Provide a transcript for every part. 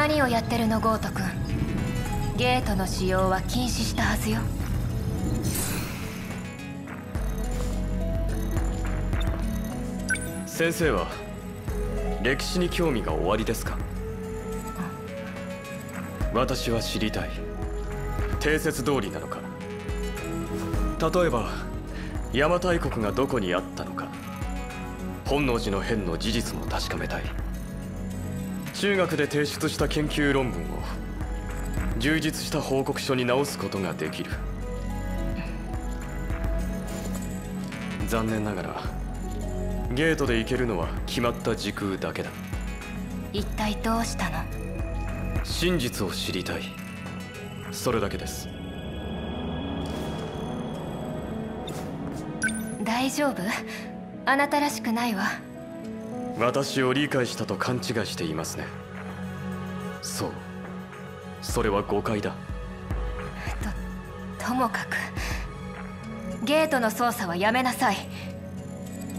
何をやってるのゴート君。ゲートの使用は禁止したはずよ。先生は歴史に興味がおありですか？私は知りたい。定説通りなのか、例えば邪馬台国がどこにあったのか、本能寺の変の事実も確かめたい。中学で提出した研究論文を充実した報告書に直すことができる。残念ながらゲートで行けるのは決まった時空だけだ。一体どうしたの？真実を知りたい、それだけです。大丈夫？あなたらしくないわ。私を理解したと勘違いしていますね。そう、それは誤解だ。ともかくゲートの操作はやめなさい。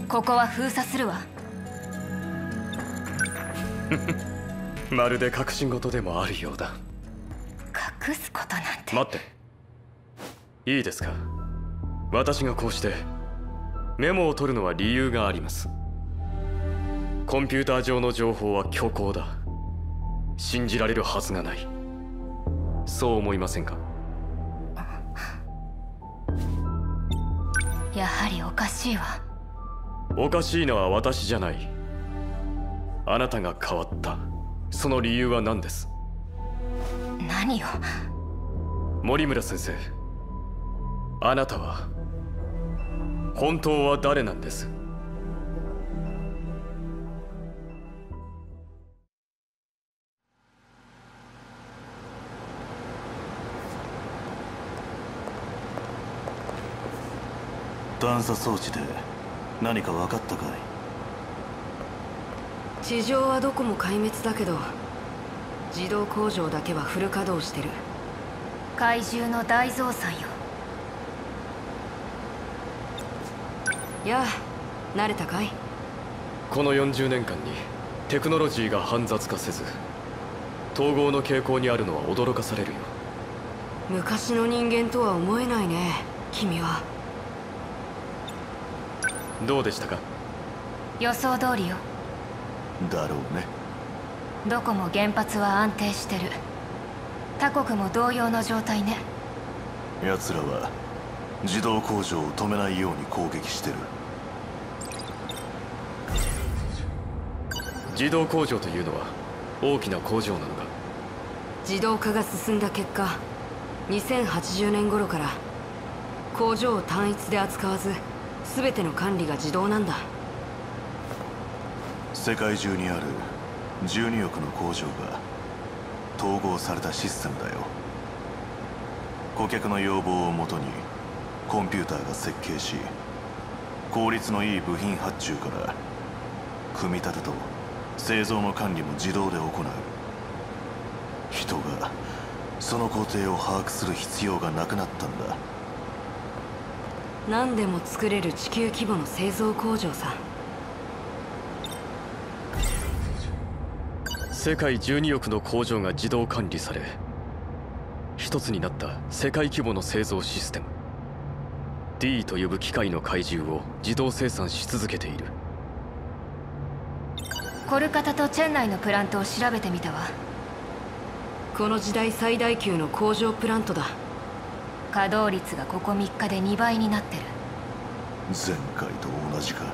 ここは封鎖するわ。まるで隠し事でもあるようだ。隠すことなんて。待って、いいですか、私がこうしてメモを取るのは理由があります。コンピューター上の情報は虚構だ。信じられるはずがない。そう思いませんか？やはりおかしいわ。おかしいのは私じゃない。あなたが変わった、その理由は何です？何を？森村先生、あなたは本当は誰なんです？探査装置で何か分かったかい？地上はどこも壊滅だけど自動工場だけはフル稼働してる。怪獣の大増産よ。やあ、慣れたかい？この40年間にテクノロジーが煩雑化せず統合の傾向にあるのは驚かされるよ。昔の人間とは思えないね、君は。どうでしたか？予想通りよ。だろうね。どこも原発は安定してる。他国も同様の状態ね。奴らは自動工場を止めないように攻撃してる。自動工場というのは大きな工場なのか？自動化が進んだ結果、2080年頃から工場を単一で扱わず全ての管理が自動なんだ。世界中にある12億の工場が統合されたシステムだよ。顧客の要望をもとにコンピューターが設計し、効率のいい部品発注から組み立てと製造の管理も自動で行う。人がその工程を把握する必要がなくなったんだ。何でも作れる地球規模の製造工場さ。世界12億の工場が自動管理され一つになった世界規模の製造システム D と呼ぶ機械の怪獣を自動生産し続けている。コルカタとチェンナイのプラントを調べてみたわ。この時代最大級の工場プラントだ。稼働率がここ3日で2倍になってる。前回と同じか。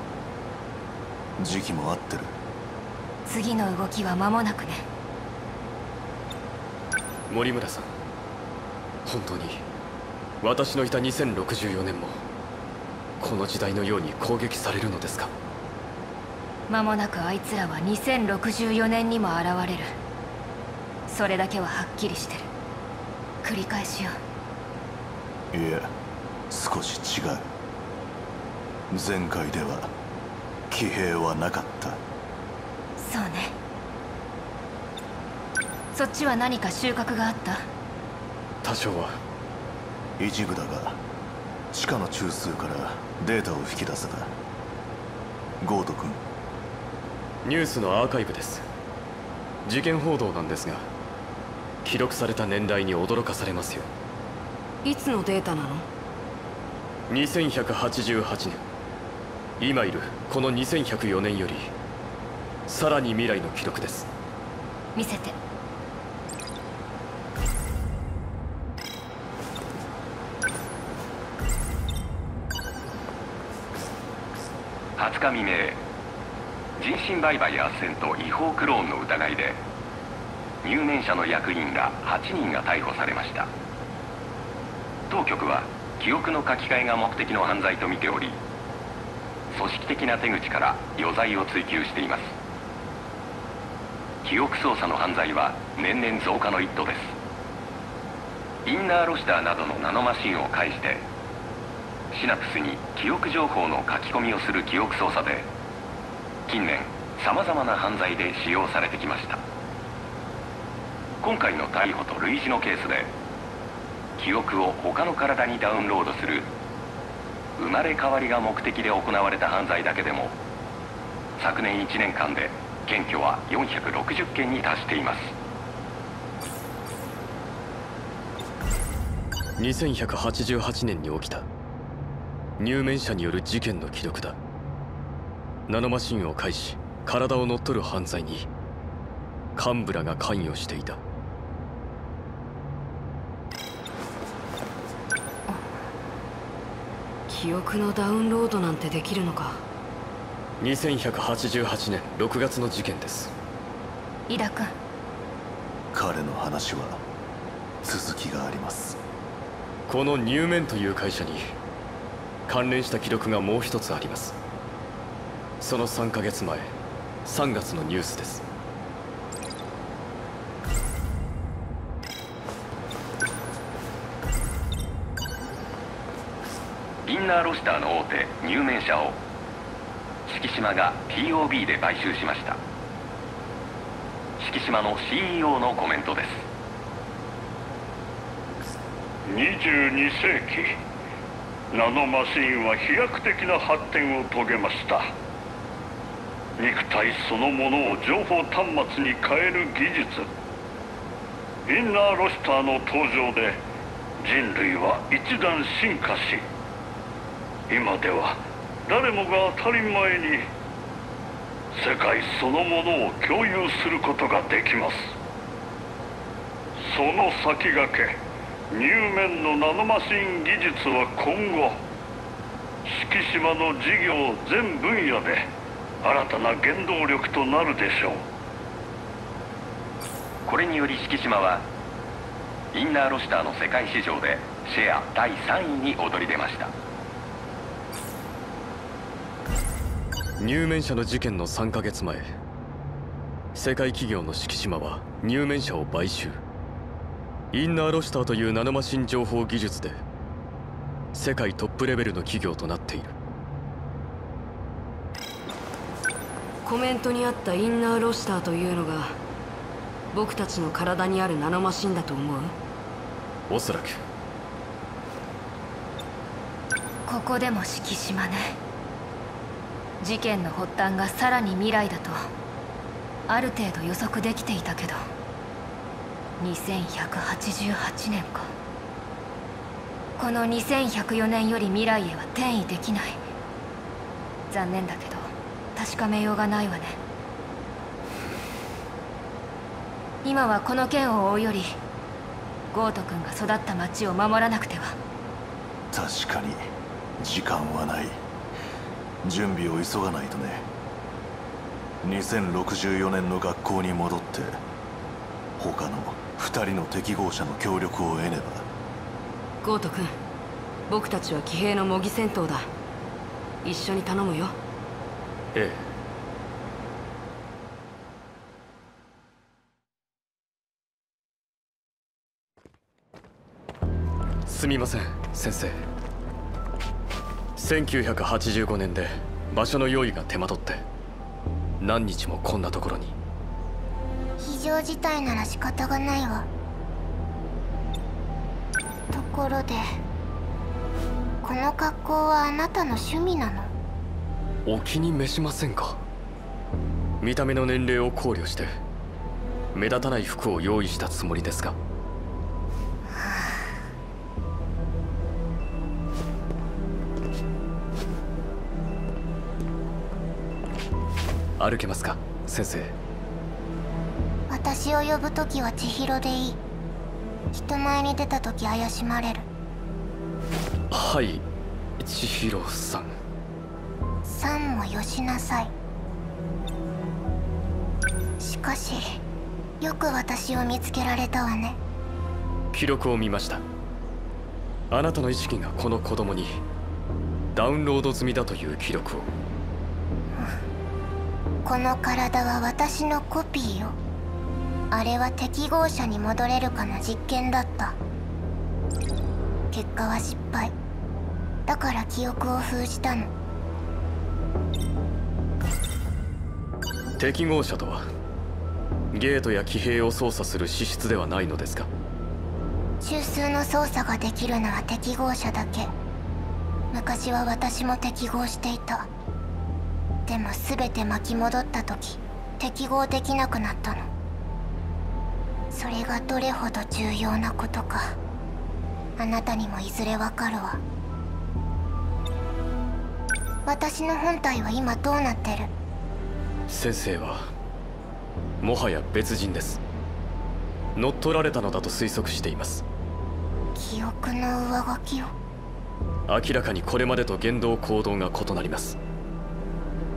時期も合ってる。次の動きは間もなくね。森村さん、本当に私のいた2064年もこの時代のように攻撃されるのですか？間もなくあいつらは2064年にも現れる。それだけははっきりしてる。繰り返しよ。いえ、少し違う。前回では騎兵はなかった。そうね。そっちは何か収穫があった？多少は。一部だが地下の中枢からデータを引き出せた。ゴート君、ニュースのアーカイブです。事件報道なんですが記録された年代に驚かされますよ。いつのデータなの？2188年、今いるこの2104年よりさらに未来の記録です。見せて。20日未明、人身売買斡旋と違法クローンの疑いで入念者の役員ら8人が逮捕されました。当局は記憶の書き換えが目的の犯罪と見ており、組織的な手口から余罪を追及しています。記憶操作の犯罪は年々増加の一途です。インナーロシターなどのナノマシンを介してシナプスに記憶情報の書き込みをする記憶操作で、近年さまざまな犯罪で使用されてきました。今回の逮捕と類似のケースで、記憶を他の体にダウンロードする生まれ変わりが目的で行われた犯罪だけでも、昨年1年間で検挙は460件に達しています。2188年に起きた入免者による事件の記録だ。ナノマシンを介し体を乗っ取る犯罪に幹部らが関与していた。記憶のダウンロードなんてできるのか。2188年6月の事件です。伊田君、彼の話は続きがあります。このニューメンという会社に関連した記録がもう一つあります。その3ヶ月前、3月のニュースです。インナーロシターの大手入免者を敷島が TOB で買収しました。敷島の CEO のコメントです。22世紀、ナノマシンは飛躍的な発展を遂げました。肉体そのものを情報端末に変える技術、インナーロシターの登場で人類は一段進化し、今では誰もが当たり前に世界そのものを共有することができます。その先駆け、入面のナノマシン技術は今後、敷島の事業全分野で新たな原動力となるでしょう。これにより敷島はインナーロシターの世界市場でシェア第3位に躍り出ました。入免者の事件の3ヶ月前、世界企業の敷島は入免者を買収。インナーロシターというナノマシン情報技術で世界トップレベルの企業となっている。コメントにあったインナーロシターというのが僕たちの体にあるナノマシンだと思う？おそらく。ここでも敷島ね。事件の発端がさらに未来だとある程度予測できていたけど、2188年か。この2104年より未来へは転移できない。残念だけど確かめようがないわね。今はこの件を追うよりゴート君が育った町を守らなくては。確かに時間はない。準備を急がないとね。2064年の学校に戻って他の2人の適合者の協力を得ねば。ゴート君、僕たちは騎兵の模擬戦闘だ。一緒に頼むよ。ええ。すみません先生。1985年で場所の用意が手間取って何日もこんなところに。非常事態なら仕方がないわ。ところで、この格好はあなたの趣味なの？お気に召しませんか？見た目の年齢を考慮して目立たない服を用意したつもりですが。歩けますか、先生。私を呼ぶときは千尋でいい。人前に出たとき怪しまれる。はい、千尋さん。さんもよしなさい。しかし、よく私を見つけられたわね。記録を見ました。あなたの意識がこの子供にダウンロード済みだという記録を。この体は私のコピーよ。あれは適合者に戻れるかの実験だった。結果は失敗だから記憶を封じたの。適合者とはゲートや騎兵を操作する資質ではないのですか？中枢の操作ができるのは適合者だけ。昔は私も適合していた。でも全て巻き戻った時、適合できなくなったの。それがどれほど重要なことか、あなたにもいずれわかるわ。私の本体は今どうなってる？先生はもはや別人です。乗っ取られたのだと推測しています。記憶の上書きを。明らかにこれまでと言動行動が異なります。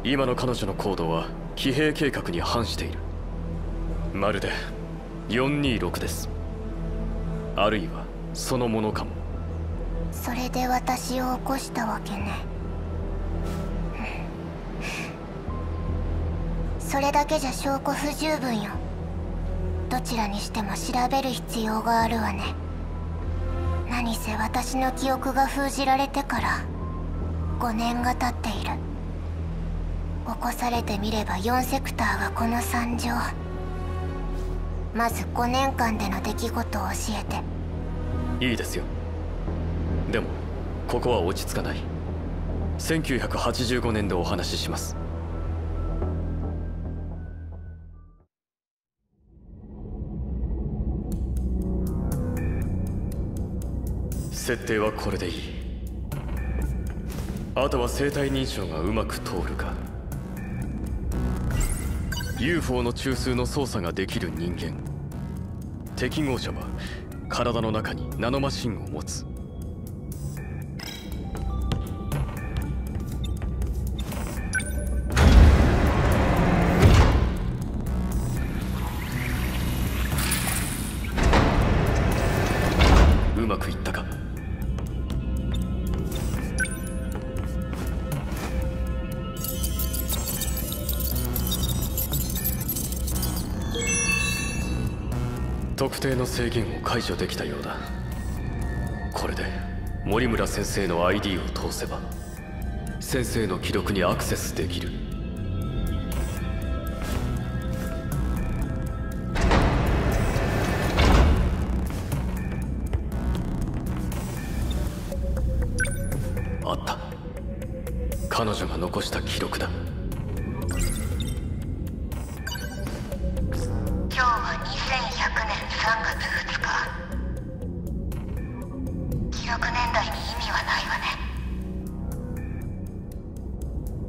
今の彼女の行動は騎兵計画に反している。まるで426です。あるいはそのものかも。それで私を起こしたわけね。それだけじゃ証拠不十分よ。どちらにしても調べる必要があるわね。何せ私の記憶が封じられてから5年が経っている。起こされてみれば4セクターはこの惨状。まず5年間での出来事を教えて。いいですよ。でもここは落ち着かない。1985年でお話しします。設定はこれでいい。あとは生体認証がうまく通るか、UFO の中枢の操作ができる人間。適合者は体の中にナノマシンを持つ。うまくいったか？特定の制限を解除できたようだ。これで森村先生の ID を通せば先生の記録にアクセスできる。あった。彼女が残した記録だ。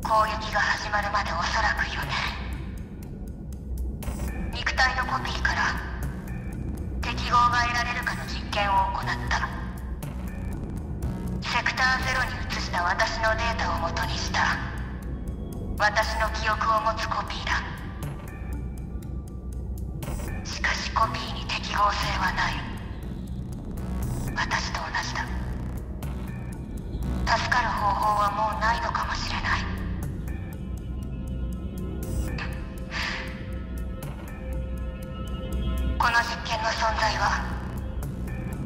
攻撃が始まるまでおそらく4年。肉体のコピーから適合が得られるかの実験を行った。セクターゼロに移した私のデータを元にした私の記憶を持つコピーだ。しかしコピーに適合性はない。私と同じだ。助かる方法はもうないのかもしれない。この実験の存在は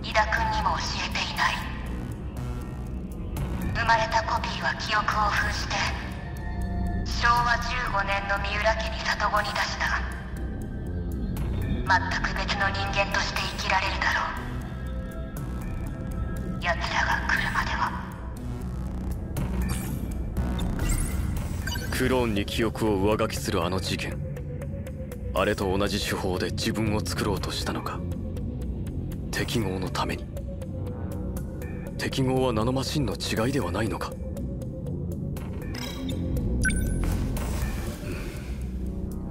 伊田君にも教えていない。生まれたコピーは記憶を封じて昭和15年の三浦家に里子に出した。全く別の人間として生きられるだろう。奴らが来るまでは。クローンに記憶を上書きするあの事件、あれと同じ手法で自分を作ろうとしたのか。適合のために。適合はナノマシンの違いではないのか。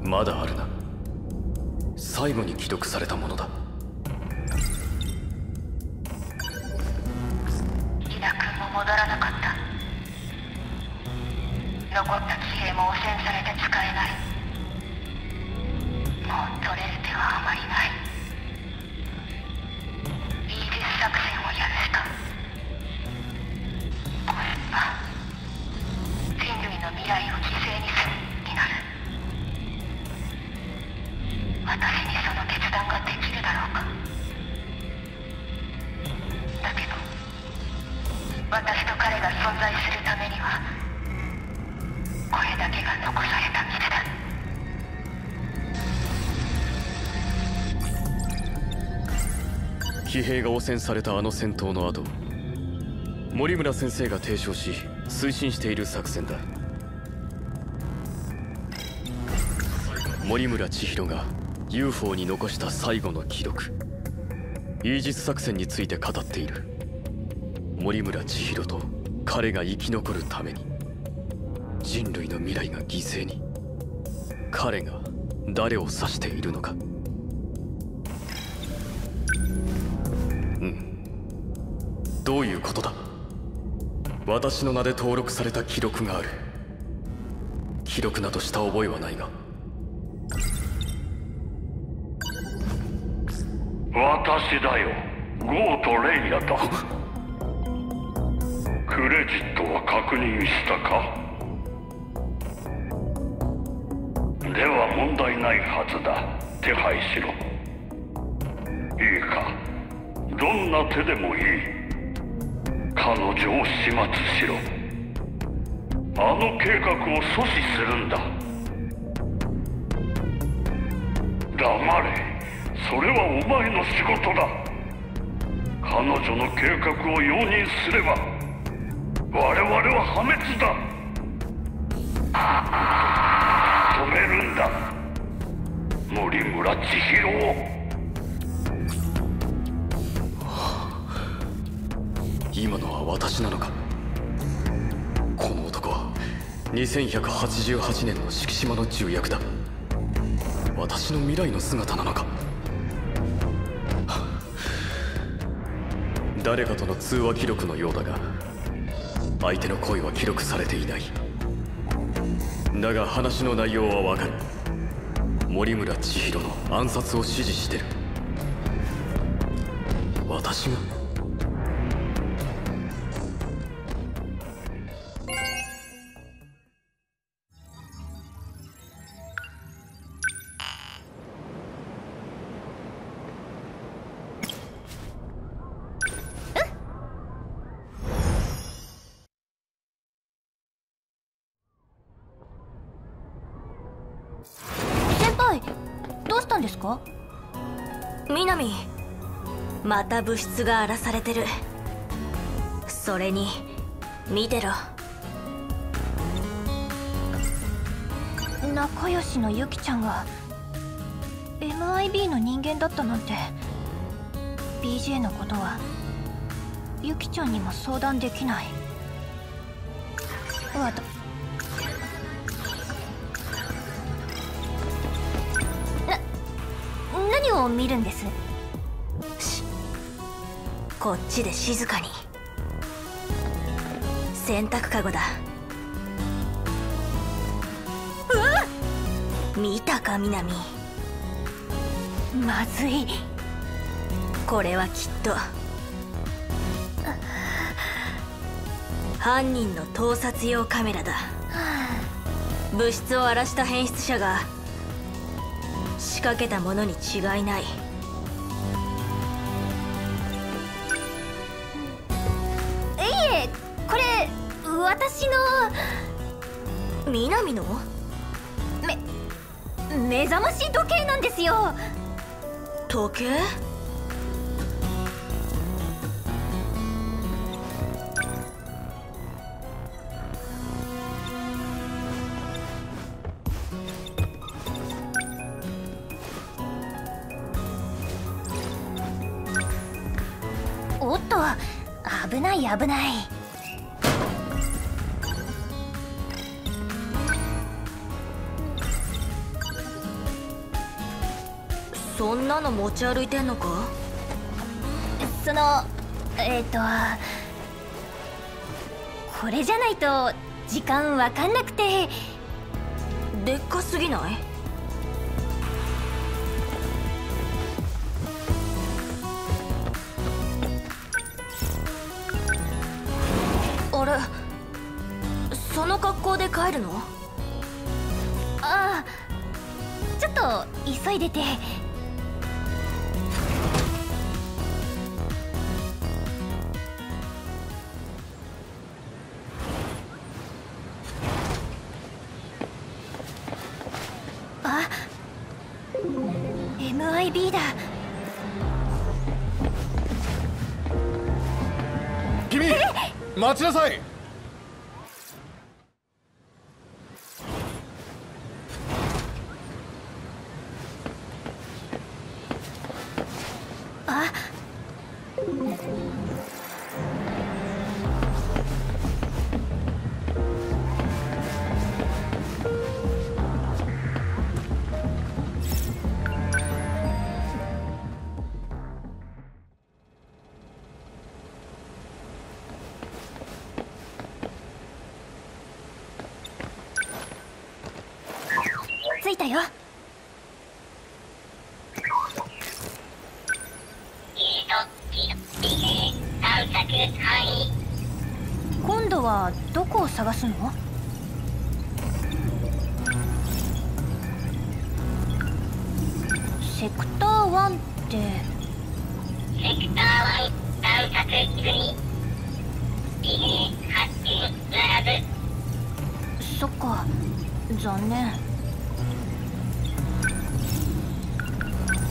まだあるな。最後に既読されたものだ。リナ君も戻らなかった。残った騎兵も汚染されて使えない。もう取れる手はあまりない。イージス作戦をやめた。これは人類の未来を犠牲にするになる。私にその決断ができるだろうか。だけど私と彼が存在するためにはこれだけが残された道だ。騎兵が汚染されたあの戦闘の後、森村先生が提唱し推進している作戦だ。森村千尋がUFO に残した最後の記録、イージス作戦について語っている。森村千尋と彼が生き残るために、人類の未来が犠牲に。彼が誰を指しているのか。うん。どういうことだ。私の名で登録された記録がある。記録などした覚えはないが。私だよ、ゴート・レイヤだ。クレジットは確認したか。では問題ないはずだ。手配しろ。いいか、どんな手でもいい。彼女を始末しろ。あの計画を阻止するんだ。黙れ。それはお前の仕事だ。彼女の計画を容認すれば我々は破滅だ。止めるんだ、森村千尋を。今のは私なのか。この男は2188年の敷島の重役だ。私の未来の姿なのか。誰かとの通話記録のようだが、相手の声は記録されていない。だが話の内容はわかる。森村千尋の暗殺を指示してる。私が南、また物質が荒らされてる。それに見てろ。仲良しのユキちゃんが MIB の人間だったなんて。 BJ のことはユキちゃんにも相談できない。わた何を見るんです。こっちで静かに。洗濯かごだ。見たか南。まずい。これはきっと犯人の盗撮用カメラだ。物質を荒らした変質者が仕掛けたものに違いない。いえ、これ私の。南の目覚まし時計なんですよ。時計？危ない危ない。そんなの持ち歩いてんのか。そのこれじゃないと時間わかんなくて。でっかすぎない？あれ、その格好で帰るの？ああ、ちょっと急いでて。MIB だ。君、待ちなさい。あ、着いたよ。今度はどこを探すの？セクター1って。セクター1探索済み。そっか、残念。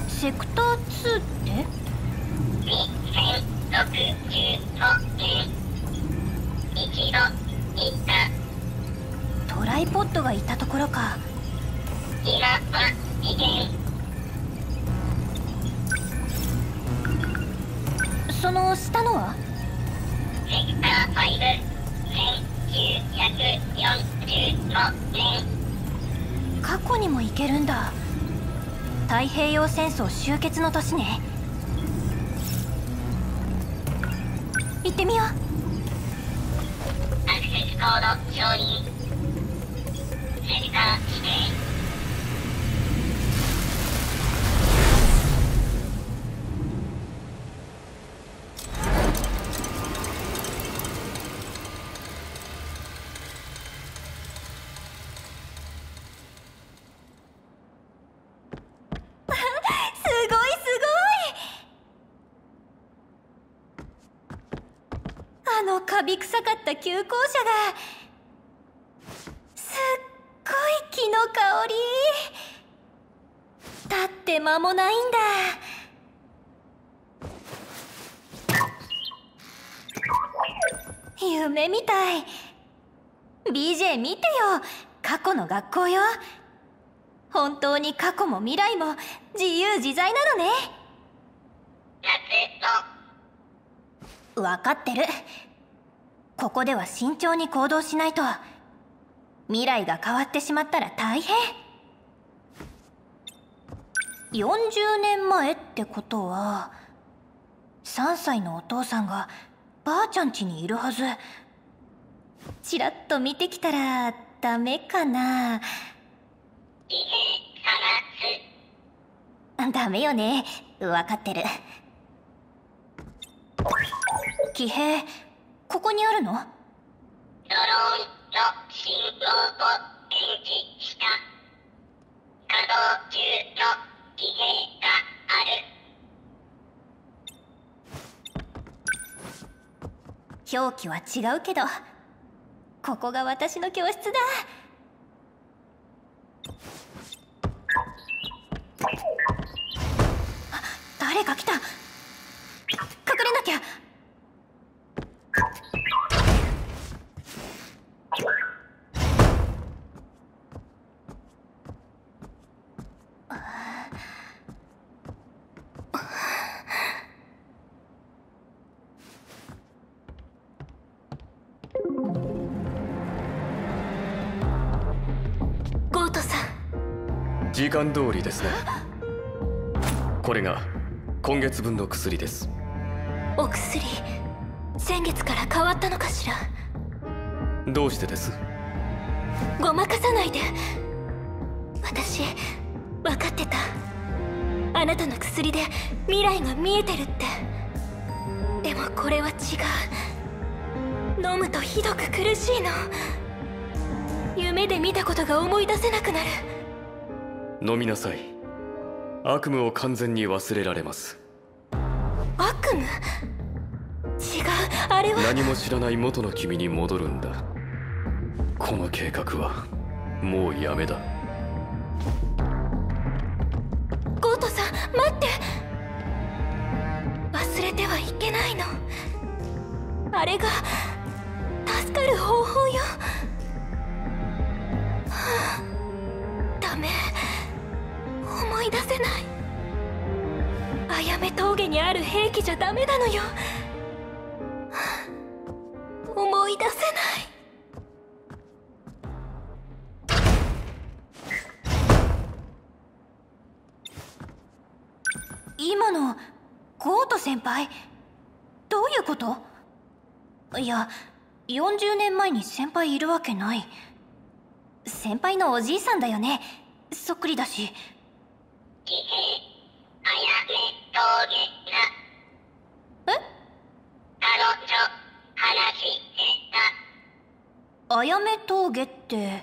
セクター2ってトライポッドがいたところか。その下のはセクター5。過去にも行けるんだ。太平洋戦争終結の年ね。行ってみよう。アクセスコード承認。セクター指定。カビ臭かった旧校舎がすっごい木の香り。立って間もないんだ。夢みたい。 BJ 見てよ、過去の学校よ。本当に過去も未来も自由自在なのね。分かってる。ここでは慎重に行動しないと。未来が変わってしまったら大変。40年前ってことは3歳のお父さんがばあちゃん家にいるはず。ちらっと見てきたらダメかな。ダメよね、分かってる。騎兵、ここにあるの？ドローンの信号を検知した。稼働中の騎兵がある。表記は違うけど、ここが私の教室だ。あ、誰か来た。隠れなきゃ。時間通りですね。これが今月分の薬です。お薬、先月から変わったのかしら？どうしてです？ごまかさないで。私分かってた。あなたの薬で未来が見えてるって。でもこれは違う。飲むとひどく苦しいの。夢で見たことが思い出せなくなる。飲みなさい。悪夢を完全に忘れられます。悪夢？違う、あれは。何も知らない元の君に戻るんだ。この計画はもうやめだ。ゴートさん、待って。忘れてはいけないの。あれが助かる方法よ。ダメ、思い出せない。あやめ峠にある兵器じゃダメなのよ。思い出せない。今のゴート先輩、どういうこと？いや、40年前に先輩いるわけない。先輩のおじいさんだよね。そっくりだし。あやめ峠って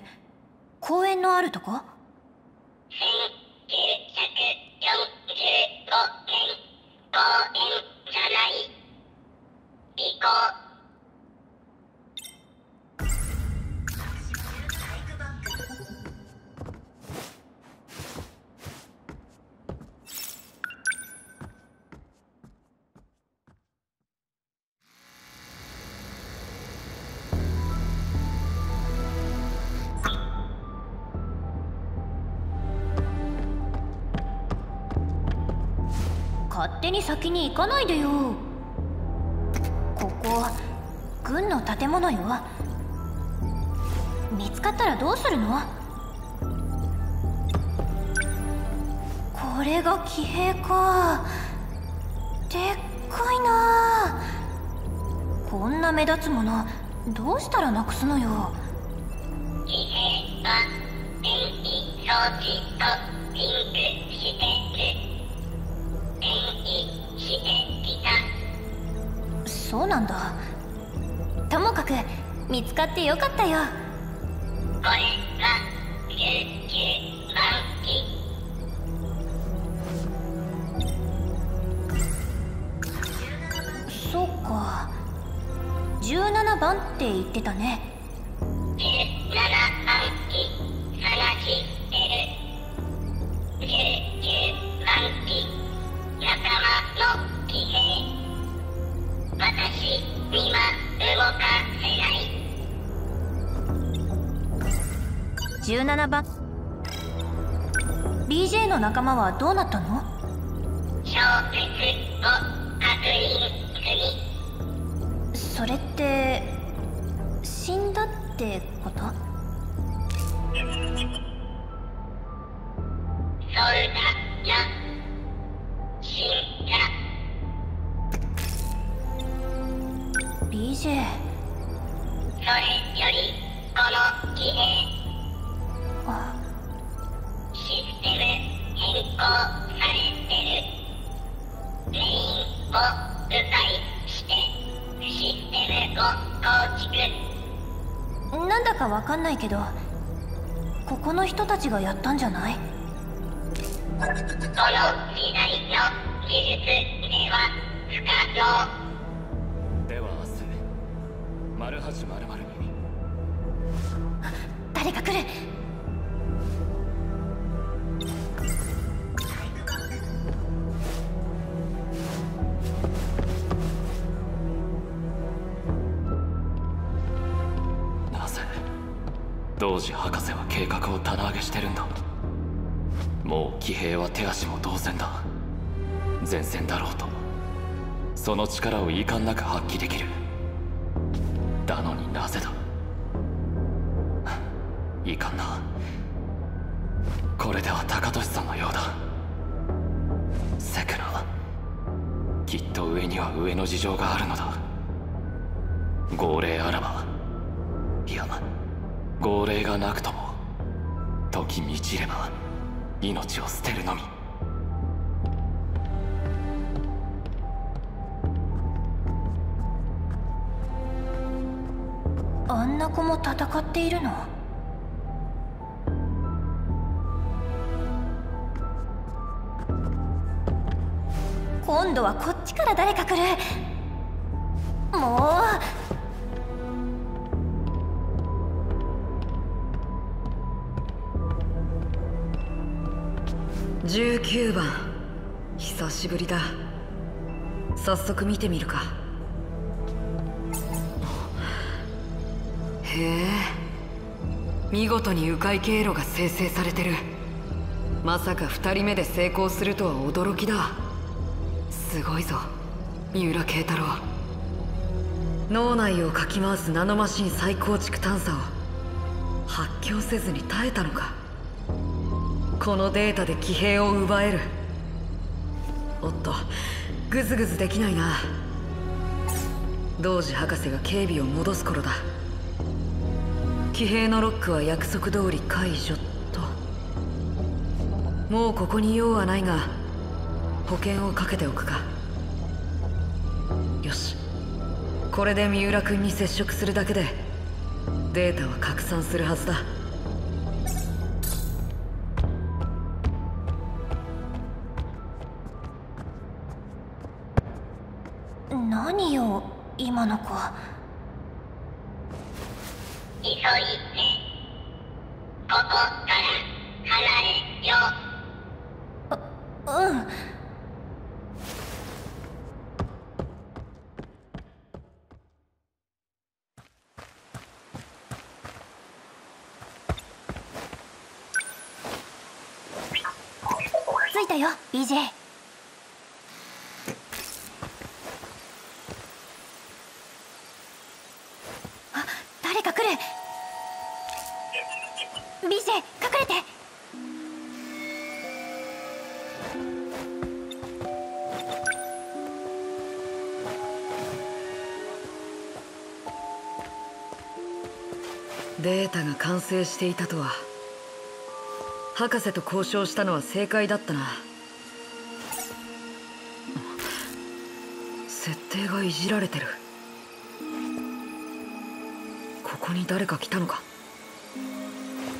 公園のあるとこ？勝手に先に行かないでよ。ここ軍の建物よ。見つかったらどうするの？これが騎兵か。でっかいな。こんな目立つものどうしたらなくすのよ。騎兵は電気装置とリンクしてる。そうなんだ。ともかく見つかってよかったよ。これが19番機。そうか、17番って言ってたね。17番機探してる。19番機仲間の騎兵。私には動かせない。17番 BJ の仲間はどうなったの？小説を確認済み。それって死んだってこと？そうだな。BJ、 それよりこの機能、あ、システム変更されてる。メインを迂回してシステムを構築。なんだかわかんないけど、ここの人たちがやったんじゃない？この時代の技術では不可能。丸八丸丸に誰か来る。なぜ童子博士は計画を棚上げしてるんだ。もう騎兵は手足も同然だ。前線だろうとその力を遺憾なく発揮できる。なのになぜだ。いかんな。ここれでは高俊さんのようだ。セクナ、きっと上には上の事情があるのだ。号令あらば、いや号令がなくとも時満ちれば命を捨てるのみ。あんな子も戦っているの？今度はこっちから誰か来る。もう19番久しぶりだ。早速見てみるか。へえ、見事に迂回経路が生成されてる。まさか2人目で成功するとは驚きだ。すごいぞ三浦慶太郎。脳内をかき回すナノマシン再構築探査を発狂せずに耐えたのか。このデータで騎兵を奪える。おっと、グズグズできないな。童子博士が警備を戻す頃だ。騎兵のロックは約束通り解除と。もうここに用はないが保険をかけておくか。よし、これで三浦君に接触するだけでデータは拡散するはずだ。何よ今の子。急いでここから離れよ。うん。着いたよ BJ。データが完成していたとは。博士と交渉したのは正解だったな。設定がいじられてる。ここに誰か来たのか。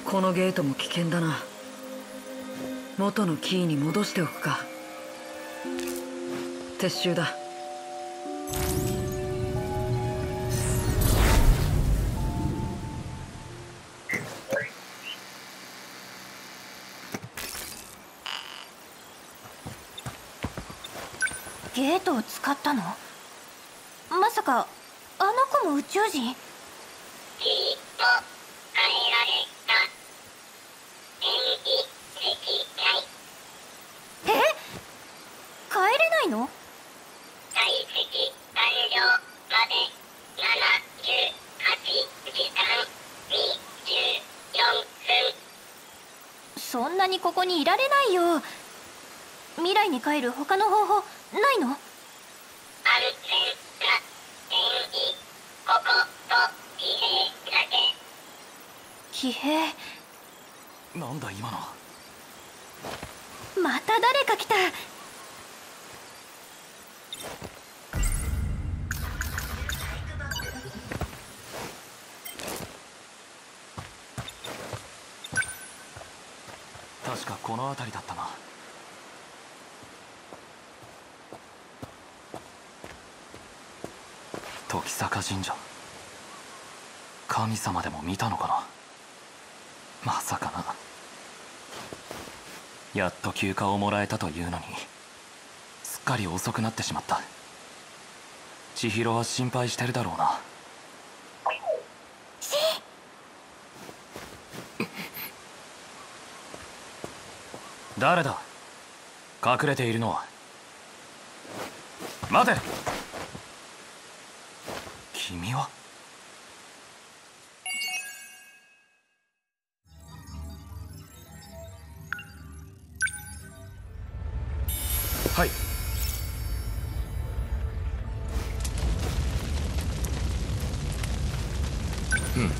このゲートも危険だな。元のキーに戻しておくか。撤収だ。ゲートを使ったの？まさかあの子も宇宙人？きっと変えられた電気的体。え？帰れないの？体積完了まで78時間24分。そんなにここにいられないよ。未来に帰る他の方法ないの？安全な天気、ここと騎兵だけ。騎兵？なんだ今の。また誰か来た。確かこの辺りだったな。時坂神社、神様でも見たのかな。まさかな。やっと休暇をもらえたというのにすっかり遅くなってしまった。千尋は心配してるだろうな。誰だ隠れているのは。待て、君は？はい、うん。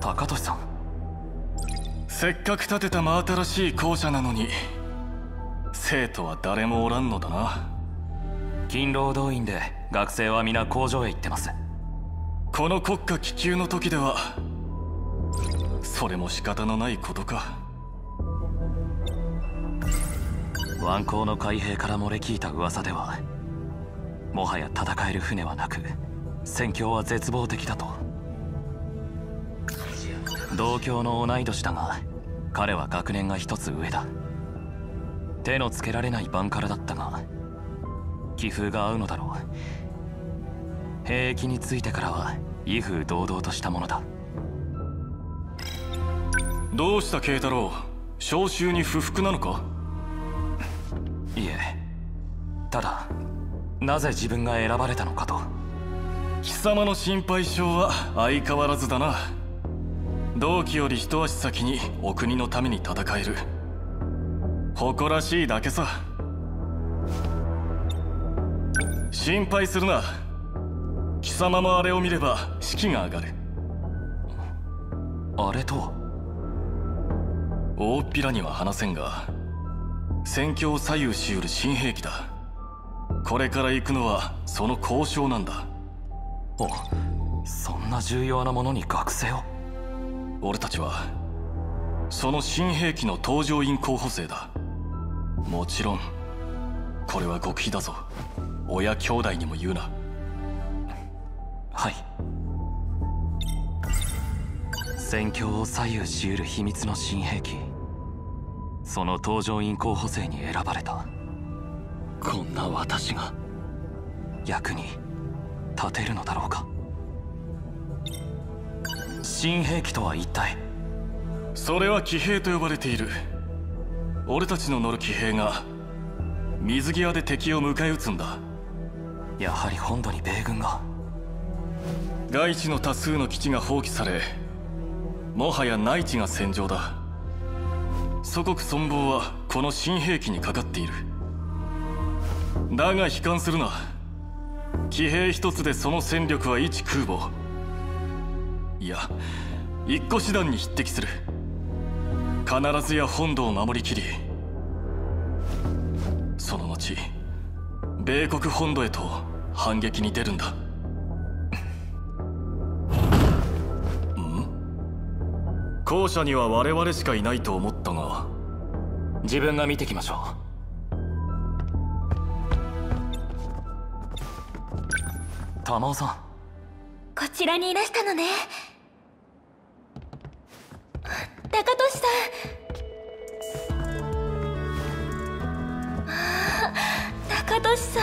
高俊さん、せっかく建てた真新しい校舎なのに生徒は誰もおらんのだな。勤労動員で学生は皆工場へ行ってます。この国家気球の時ではそれも仕方のないことか。湾口の海兵から漏れ聞いた噂では、もはや戦える船はなく戦況は絶望的だと。同郷の同い年だが、彼は学年が一つ上だ。手のつけられないバンカラだったが、気風が合うのだろう。兵役についてからは威風堂々としたものだ。どうした慶太郎、召集に不服なのか？いえ、ただなぜ自分が選ばれたのかと。貴様の心配性は相変わらずだな。同期より一足先にお国のために戦える。誇らしいだけさ。心配するな。貴様もあれを見れば士気が上がる。あれとは？大っぴらには話せんが、戦況を左右しうる新兵器だ。これから行くのはその交渉なんだ。あ、そんな重要なものに学生を？俺たちはその新兵器の搭乗員候補生だ。もちろんこれは極秘だぞ。親兄弟にも言うな。はい。戦況を左右し得る秘密の新兵器、その搭乗員候補生に選ばれた。こんな私が役に立てるのだろうか。新兵器とは一体？それは騎兵と呼ばれている。俺たちの乗る騎兵が水際で敵を迎え撃つんだ。やはり本土に米軍が。外地の多数の基地が放棄され、もはや内地が戦場だ。祖国存亡はこの新兵器にかかっている。だが悲観するな。騎兵一つでその戦力は一空母、いや一個師団に匹敵する。必ずや本土を守りきり、その後米国本土へと反撃に出るんだ。後者には我々しかいないと思ったが、自分が見てきましょう。玉緒さん、こちらにいらしたのね。高俊さん、高俊さん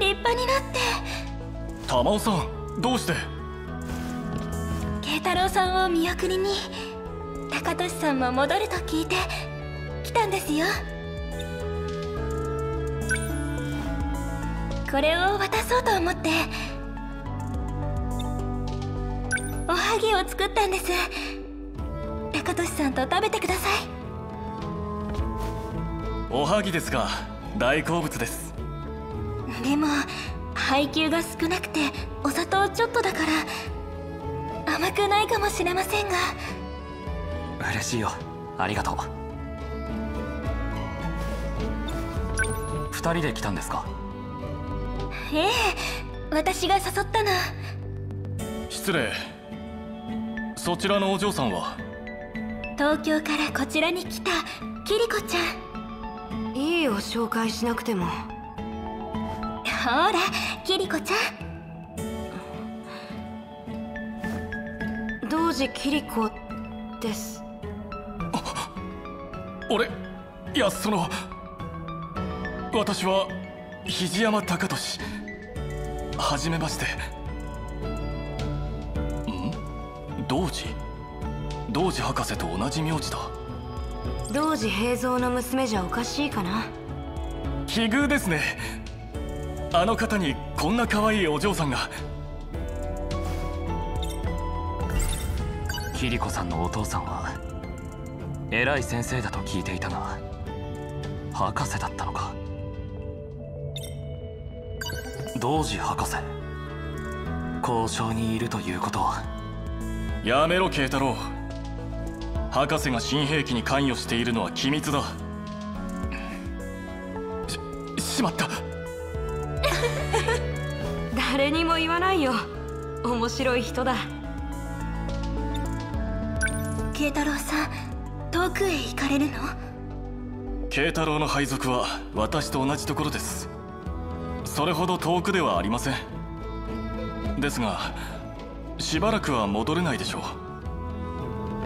立派になって。玉緒さん、どうして？慶太郎さんを見送りに高俊さんも戻ると聞いて来たんですよ。これを渡そうと思っておはぎを作ったんです。高俊さんと食べてください。おはぎですか。大好物です。でも配給が少なくてお砂糖ちょっとだから甘くないかもしれませんが。嬉しいよ、ありがとう。2人で来たんですか？ええ、私が誘ったの。失礼、そちらのお嬢さんは？東京からこちらに来たキリコちゃん。いいよ、紹介しなくても。ほらキリコちゃん。同時キリコです。俺、いやその、私は肘山高俊、はじめまして。ん？童子？童子博士と同じ名字だ。童子平蔵の娘じゃおかしいかな。奇遇ですね、あの方にこんな可愛いお嬢さんが。キリコさんのお父さんは偉い先生だと聞いていたが、博士だったのか。童子博士、交渉にいるということは。やめろ慶太郎、博士が新兵器に関与しているのは機密だ。しまった誰にも言わないよ、面白い人だ。慶太郎さん、遠くへ行かれるの？慶太郎の配属は私と同じところです。それほど遠くではありません。ですがしばらくは戻れないでしょう。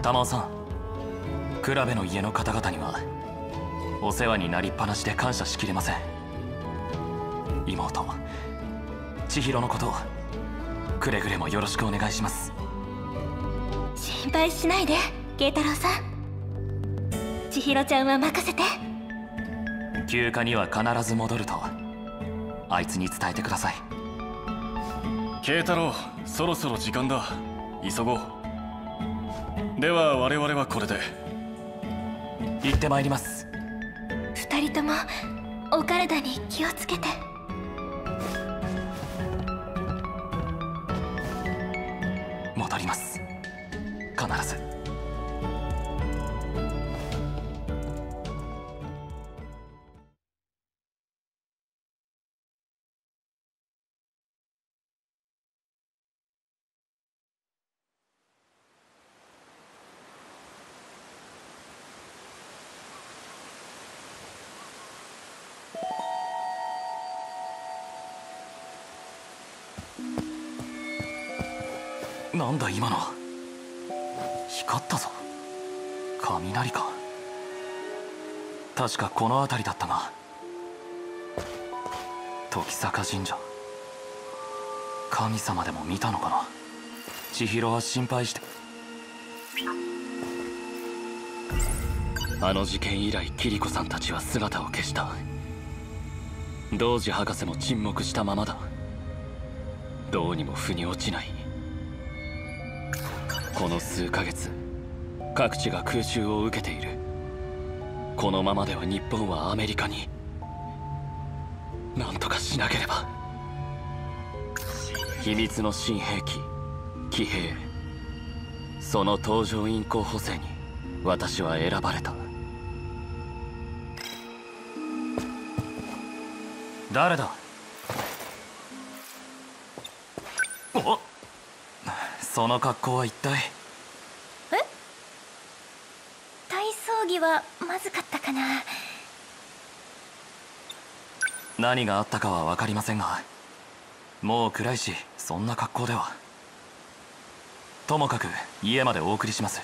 玉緒さん、倉部の家の方々にはお世話になりっぱなしで感謝しきれません。妹千尋のことをくれぐれもよろしくお願いします。心配しないで慶太郎さん、千尋ちゃんは任せて。休暇には必ず戻るとあいつに伝えてください。慶太郎、そろそろ時間だ、急ごう。では我々はこれで。行ってまいります。2人ともお体に気をつけて。戻ります、必ず。なんだ今の、光ったぞ。雷か。確かこの辺りだったが。時坂神社、神様でも見たのかな。千尋は心配して。あの事件以来キリコさんたちは姿を消した。童子博士も沈黙したままだ。どうにも腑に落ちない。この数ヶ月、各地が空襲を受けている。このままでは日本はアメリカに。なんとかしなければ。秘密の新兵器、騎兵。その搭乗員候補生に私は選ばれた。誰だ？おっ、その格好は一体。え？体操着はまずかったかな。何があったかは分かりませんが、もう暗いしそんな格好では。ともかく家までお送りします。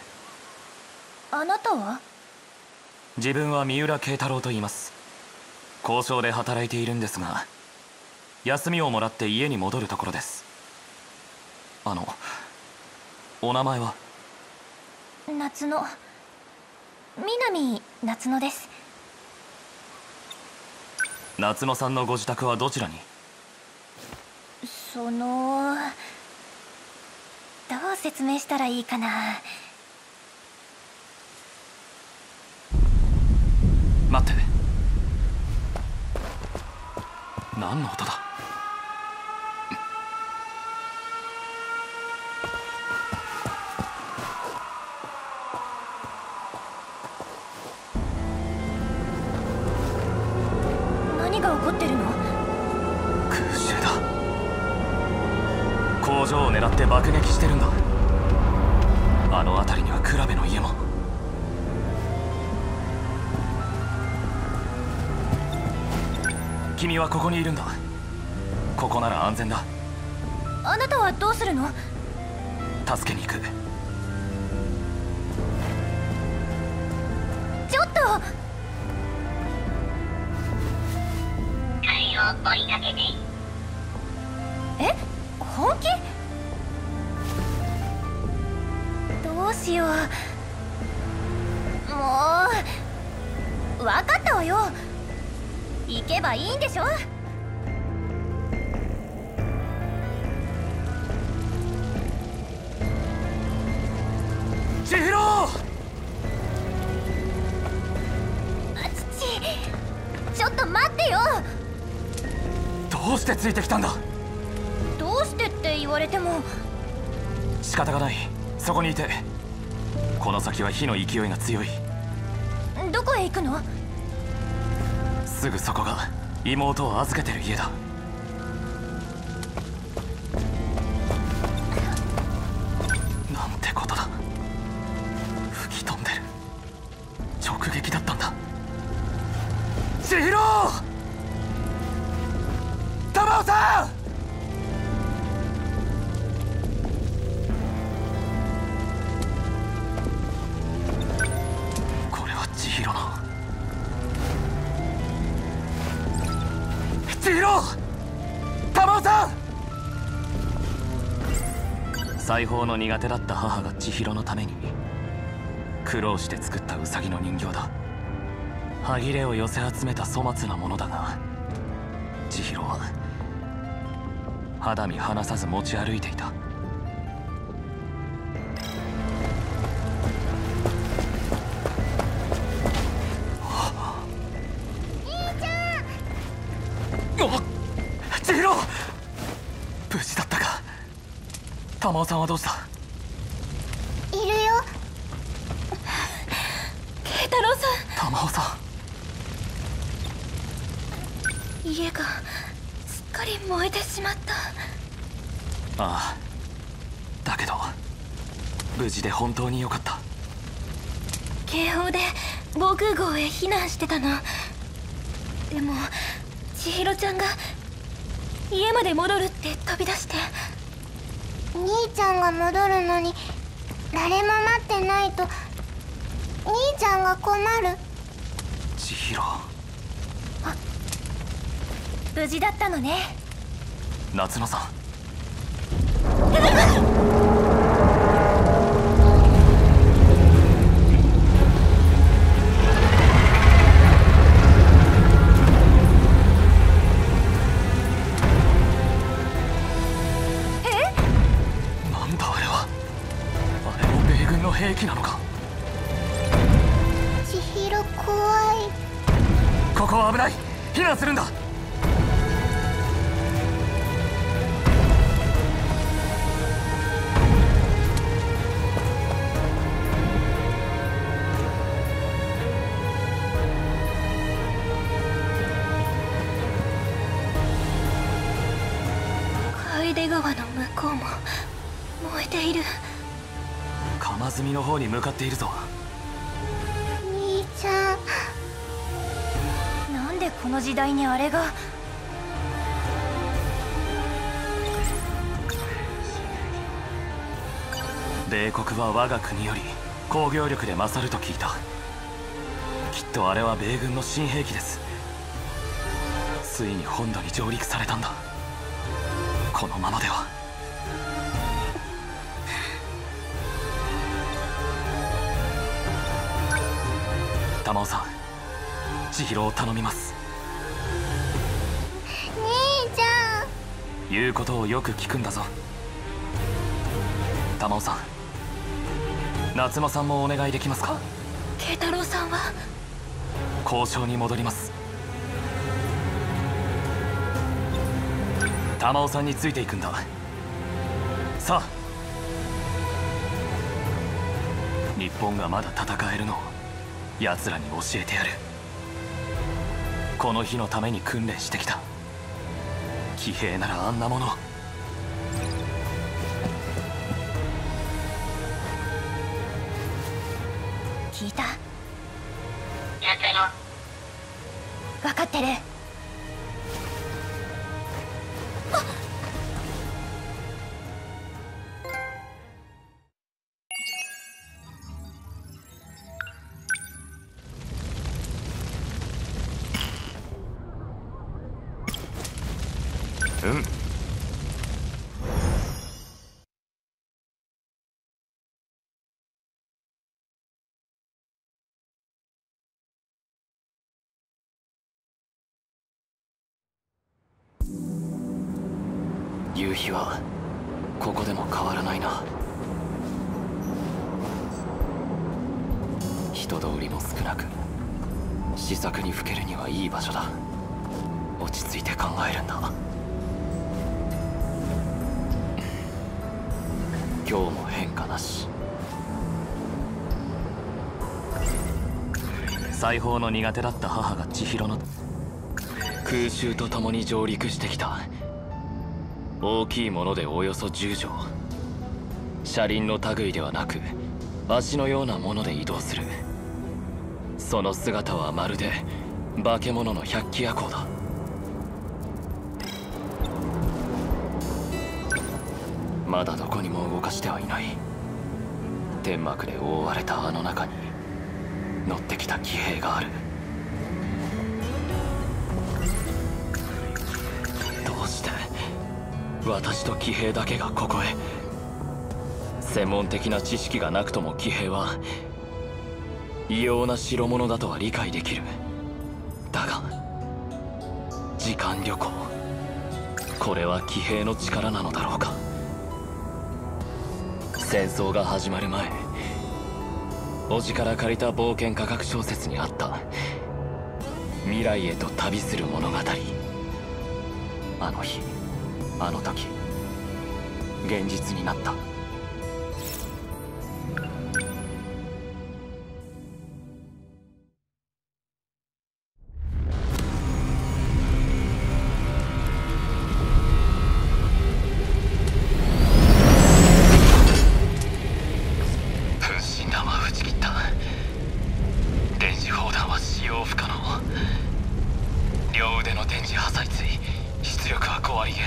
あなたは？自分は三浦慶太郎と言います。交渉で働いているんですが、休みをもらって家に戻るところです。お名前は？夏野、南夏野です。夏野さんのご自宅はどちらに？どう説明したらいいかな。待って、何の音だ？何が起こってるの？空襲だ。工場を狙って爆撃してるんだ。あの辺りにはクラベの家も。君はここにいるんだ。ここなら安全だ。あなたはどうするの？助けに行く。ちょっと。隊を追いかけて。え？本気？どうしよう。もう分かったわよ。行けばいいんでしょ？千尋！あ、ちょっと待ってよ。どうしてついてきたんだ？どうしてって言われても仕方がない。そこにいて。この先は火の勢いが強い。どこへ行くの？すぐそこが妹を預けてる家だ。なんてことだ。吹き飛んでる。直撃だったんだ。千尋！太郎さん！これは千尋の。千尋！玉緒さん！裁縫の苦手だった母が千尋のために苦労して作ったウサギの人形だ。歯切れを寄せ集めた粗末なものだが、千尋は肌身離さず持ち歩いていた。玉緒さんはどうした？いるよ慶太郎さん。玉緒さん、家がすっかり燃えてしまった。ああ、だけど無事で本当によかった。警報で防空壕へ避難してたの。でも千尋ちゃんが家まで戻るって飛び出して。兄ちゃんが戻るのに誰も待ってないと兄ちゃんが困る。千尋、無事だったのね。夏野さん、こは危ない。避難するんだ。出川の向こうも燃えている。釜積みの方に向かっているぞ。兄ちゃん、なんでこの時代にあれが。米国は我が国より工業力で勝ると聞いた。きっとあれは米軍の新兵器です。ついに本土に上陸されたんだ。このままでは。玉緒さん、千尋を頼みます。兄ちゃん、言うことをよく聞くんだぞ。玉緒さん、夏間さんもお願いできますか。慶太郎さんは交渉に戻ります。玉緒さんについていくんだ。さあ、日本がまだ戦えるのを奴らに教えてやる。この日のために訓練してきた。騎兵ならあんなもの。聞いた？やったの？分かってる。夕日はここでも変わらないな。人通りも少なく、試作にふけるにはいい場所だ。落ち着いて考えるんだ。今日も変化なし。裁縫の苦手だった母が千尋の空襲とともに上陸してきた。大きいものでおよそ10畳、車輪の類ではなく足のようなもので移動する。その姿はまるで化け物の百鬼夜行だ。まだどこにも動かしてはいない。天幕で覆われたあの中に乗ってきた騎兵がある。どうして私と騎兵だけがここへ。専門的な知識がなくとも騎兵は異様な代物だとは理解できる。だが時間旅行、これは騎兵の力なのだろうか。戦争が始まる前、叔父から借りた冒険科学小説にあった未来へと旅する物語。あの日あの時、現実になった。分身弾は打ち切った。電磁砲弾は使用不可能。両腕の電磁破砕椎、出力は5割減。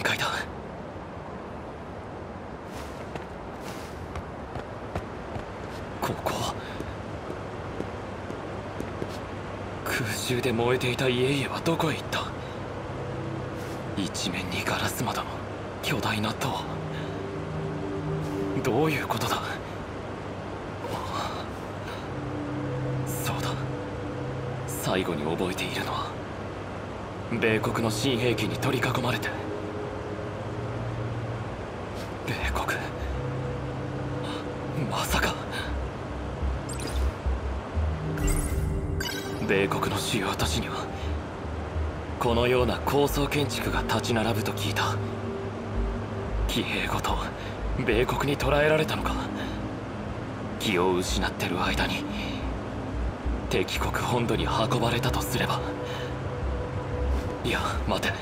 限界だ。ここは空中で燃えていた家々はどこへ行った？一面にガラス窓、巨大な塔、どういうことだ？そうだ、最後に覚えているのは米国の新兵器に取り囲まれて、米国、まさか米国の主要都市にはこのような高層建築が立ち並ぶと聞いた。騎兵ごと米国に捕らえられたのか。気を失ってる間に敵国本土に運ばれたとすれば、いや待て、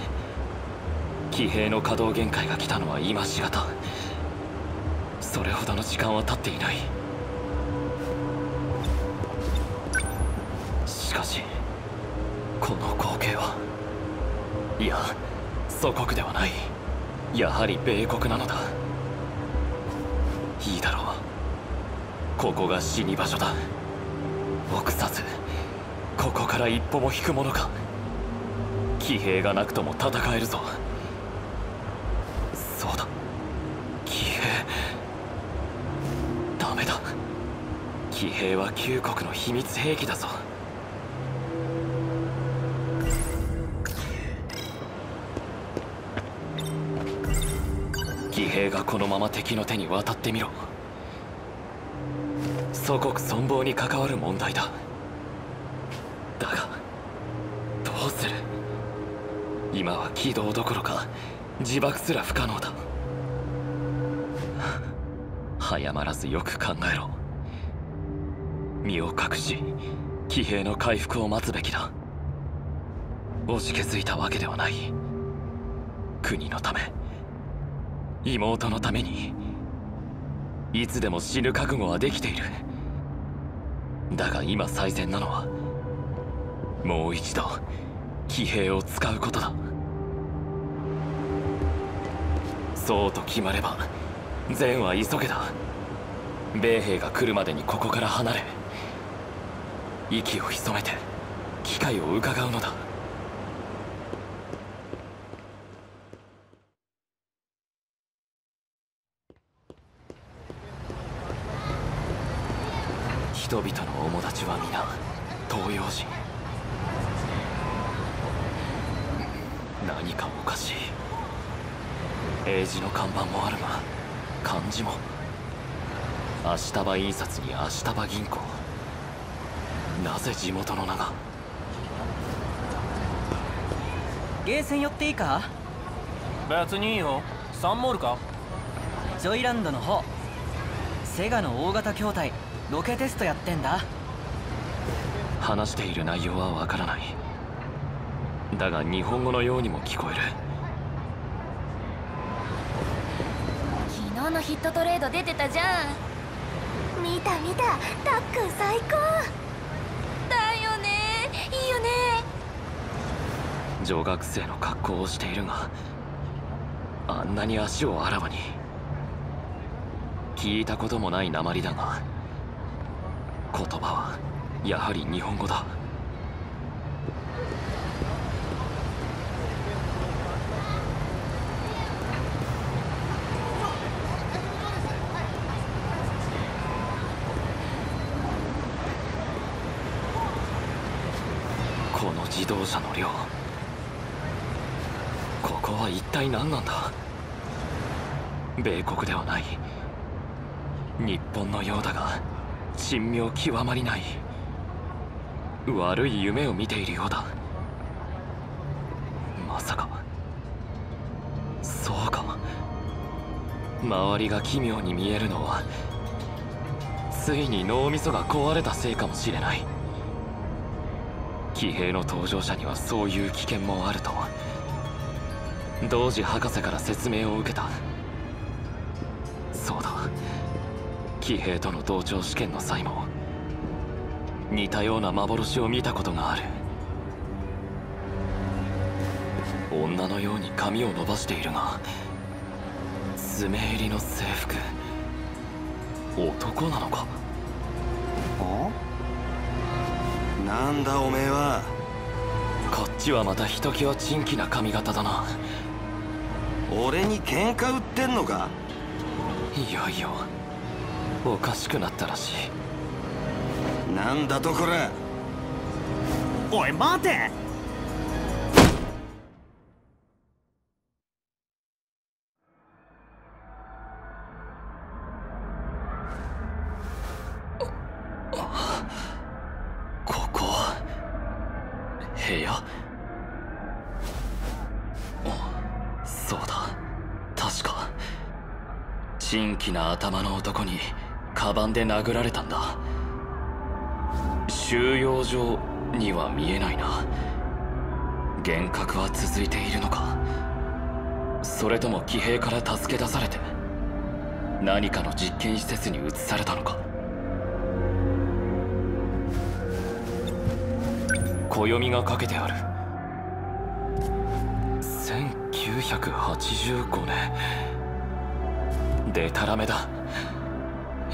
騎兵の稼働限界が来たのは今しがた。それほどの時間は経っていない。しかしこの光景は、いや祖国ではない、やはり米国なのだ。いいだろう、ここが死に場所だ。臆さずここから一歩も引くものか。騎兵がなくとも戦えるぞ。そうだ、騎兵、ダメだ、騎兵は旧国の秘密兵器だぞ。騎兵がこのまま敵の手に渡ってみろ。祖国存亡に関わる問題だ。だがどうする？今は起動どころか自爆すら不可能だ。早まらずよく考えろ。身を隠し騎兵の回復を待つべきだ。おじけづいたわけではない。国のため、妹のために、いつでも死ぬ覚悟はできている。だが今最善なのはもう一度騎兵を使うことだ。そうと決まれば善は急げだ。米兵が来るまでにここから離れ、息を潜めて機会をうかがうのだ。人々の友達は皆東洋人。何かおかしい。英字の看板もあるが漢字も。足束印刷に足束銀行、なぜ地元の名が。ゲーセン寄っていいか？別にいいよ。サンモールか？ジョイランドの方、セガの大型筐体ロケテストやってんだ。話している内容はわからない。だが日本語のようにも聞こえる。昨日のヒットトレード出てたじゃん。見た見た、たっくん最高だよね。いいよね。女学生の格好をしているが、あんなに足をあらわに。聞いたこともない訛りだが、言葉はやはり日本語だ。この自動車の量、ここは一体何なんだ。米国ではない、日本のようだが神妙極まりない。悪い夢を見ているようだ。まさか、そうか、周りが奇妙に見えるのはついに脳みそが壊れたせいかもしれない。騎兵の搭乗者にはそういう危険もあると同時博士から説明を受けた。そうだ、騎兵との同調試験の際も似たような幻を見たことがある。女のように髪を伸ばしているが、爪入りの制服、男なのか？なんだおめえは。こっちはまたひときわ珍奇な髪型だな。俺に喧嘩売ってんのか？いよいよおかしくなったらしい。なんだとこれ。おい待て。頭の男にカバンで殴られたんだ。収容所には見えないな。幻覚は続いているのか、それとも騎兵から助け出されて何かの実験施設に移されたのか。暦がかけてある。1985年。でたらめだ。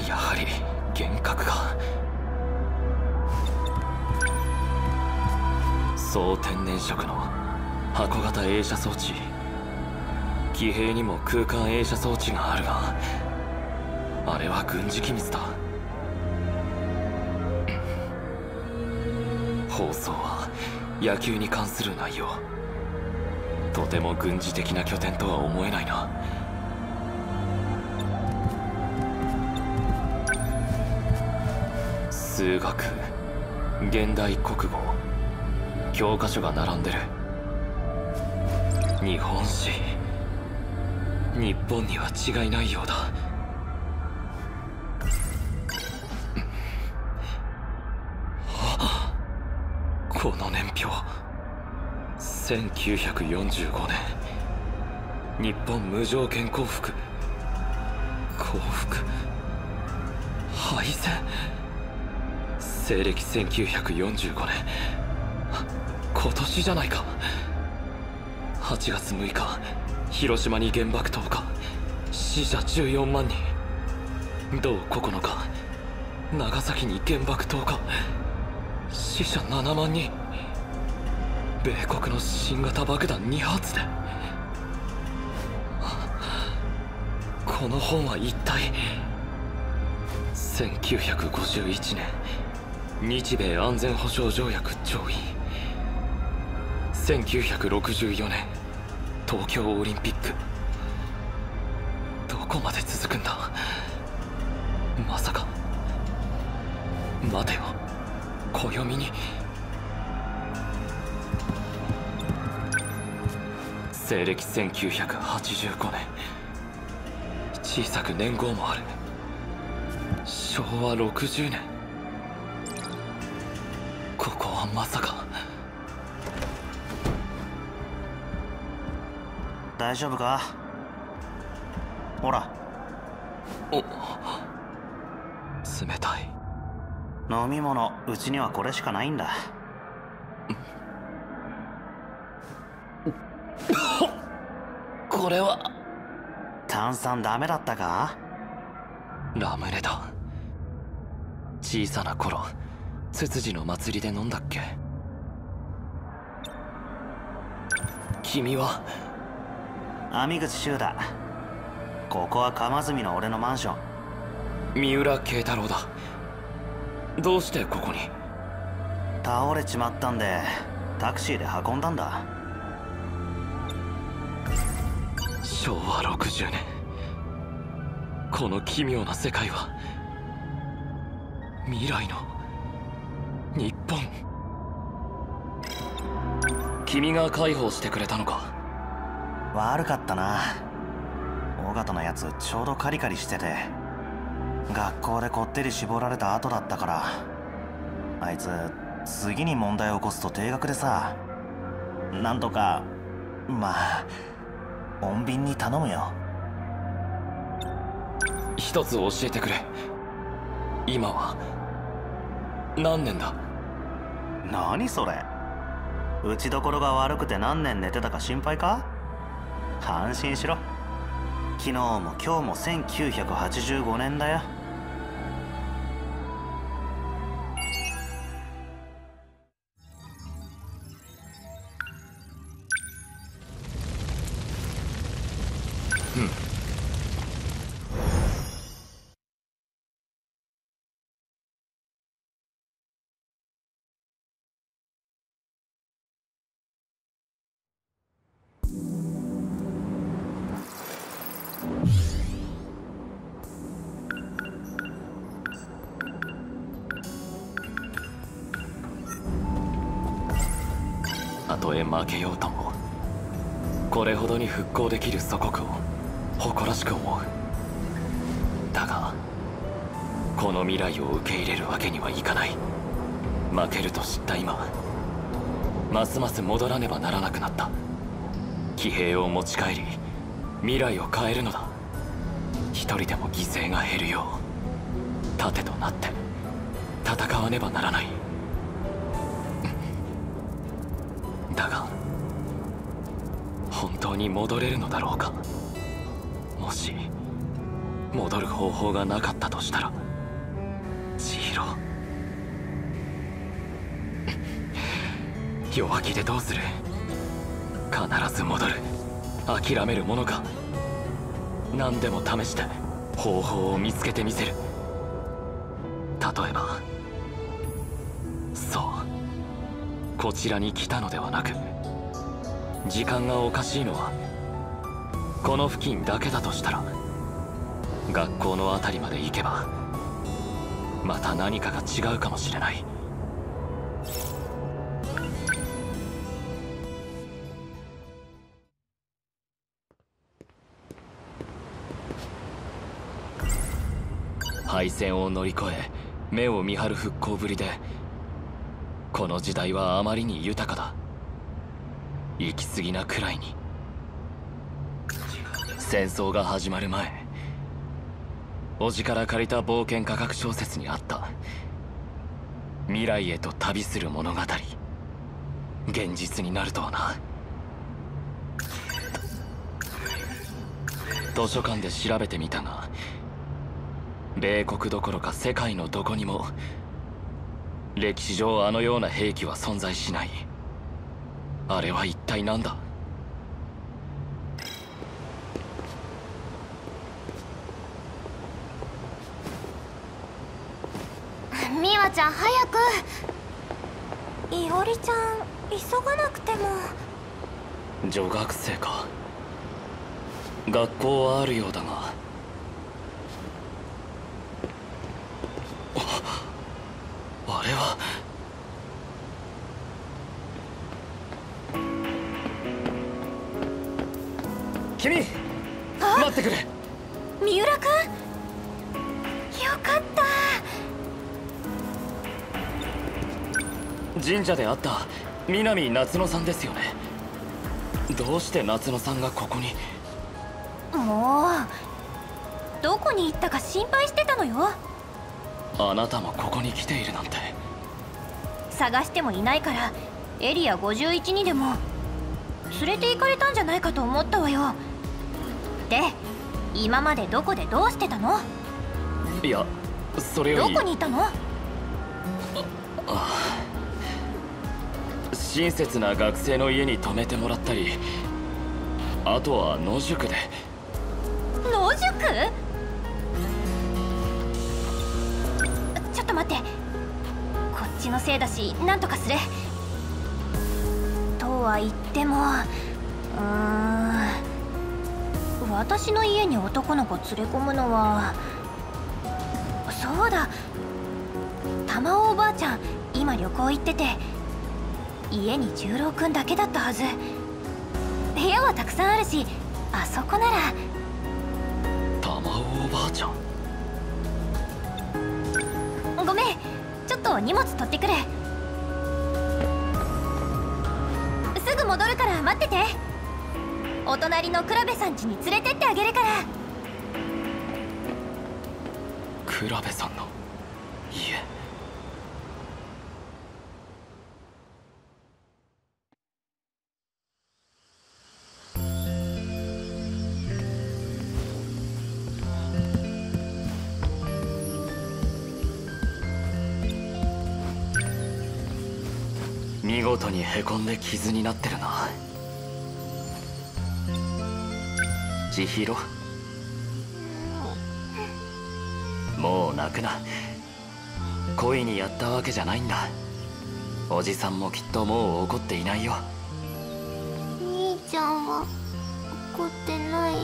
やはり幻覚か。総天然色の箱型映写装置。騎兵にも空間映写装置があるが、あれは軍事機密だ。放送は野球に関する内容。とても軍事的な拠点とは思えないな。数学、現代国語、教科書が並んでる。日本史、日本には違いないようだ。この年表、1945年、日本無条件降伏。降伏、敗戦。西暦1945年、今年じゃないか。8月6日、広島に原爆投下、死者14万人。同9日、長崎に原爆投下、死者7万人。米国の新型爆弾2発で。この本は一体。1951年日米安全保障条約調印。1964年東京オリンピック。どこまで続くんだ。まさか、待てよ、暦に。西暦1985年、小さく年号もある。昭和60年。ここはまさか。大丈夫か？ほら。お、冷たい。飲み物、うちにはこれしかないんだ。これは炭酸ダメだったか？ラムネだ。小さな頃、ツツジの祭りで飲んだっけ。君は？網口修だ。ここは釜積の俺のマンション。三浦慶太郎だ。どうしてここに？倒れちまったんでタクシーで運んだんだ。昭和60年。この奇妙な世界は未来の日本。君が介抱してくれたのか。悪かったな。尾形のやつちょうどカリカリしてて、学校でこってり絞られた後だったから、あいつ次に問題を起こすと停学でさ。なんとか、まあ穏便に頼むよ。一つ教えてくれ。今は何年だ？何それ。打ちどころが悪くて何年寝てたか心配か？安心しろ。昨日も今日も1985年だよ。たとえ負けようともこれほどに復興できる祖国を誇らしく思う。だがこの未来を受け入れるわけにはいかない。負けると知った今、ますます戻らねばならなくなった。騎兵を持ち帰り未来を変えるのだ。一人でも犠牲が減るよう盾となって戦わねばならない。だが本当に戻れるのだろうか。もし戻る方法がなかったとしたら、千尋弱気でどうする。必ず戻る。諦めるものか。何でも試して方法を見つけてみせる。例えば、そうこちらに来たのではなく、時間がおかしいのはこの付近だけだとしたら、学校の辺りまで行けばまた何かが違うかもしれない。敗戦を乗り越え目を見張る復興ぶりで、この時代はあまりに豊かだ。行き過ぎなくらいに。戦争が始まる前、叔父から借りた冒険科学小説にあった未来へと旅する物語、現実になるとはな。図書館で調べてみたが、米国どころか世界のどこにも歴史上あのような兵器は存在しない。あれは一体何だ。美和ちゃん早く。伊織ちゃん急がなくても。女学生か。学校はあるようだが。あれは。君、待ってくれ。三浦君、よかった。神社で会った南夏野さんですよね。どうして夏野さんがここに。もうどこに行ったか心配してたのよ。あなたもここに来ているなんて。探してもいないからエリア51にでも連れて行かれたんじゃないかと思ったわよ。で、今までどこでどうしてたの？いや、それよりどこにいたの？親切な学生の家に泊めてもらったり、あとは野宿で。野宿？ちょっと待って、こっちのせいだし何とかする。とは言っても、私の家に男の子連れ込むのは。そうだ、玉緒おばあちゃん今旅行行ってて、家に十郎くんだけだったはず。部屋はたくさんあるし、あそこなら。玉緒おばあちゃん、ごめん、ちょっと荷物取ってくる。すぐ戻るから待ってて。お隣の倉部さん家に連れてってあげるから。倉部さんの家。見事にへこんで傷になってるな。千尋、もう泣くな。恋にやったわけじゃないんだ。おじさんもきっともう怒っていないよ。兄ちゃんは怒ってない？